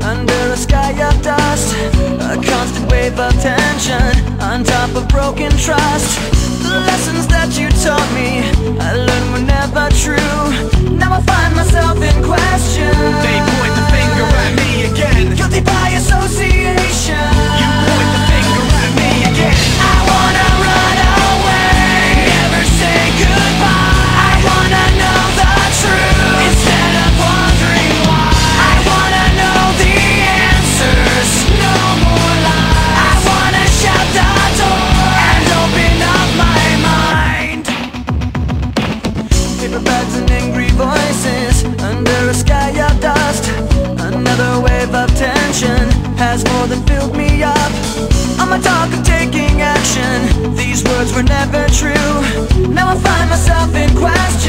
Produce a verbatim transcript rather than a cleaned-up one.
Under a sky of dust, a constant wave of tension on top of broken trust. The lessons that you taught me, I learned were never true. Now I find myself in question. They point the finger at me again. Guilty by association. You point the finger at me again. I wanna run away, never say goodbye. I wanna know the truth instead of wondering why. I wanna know the answers, no more lies. I wanna shut the door and open up my mind. Paper bags and angry voices under a sky of dust. Another wave of tension has more than filled me up. On my talk of taking action, these words were never true. Now I find myself in question.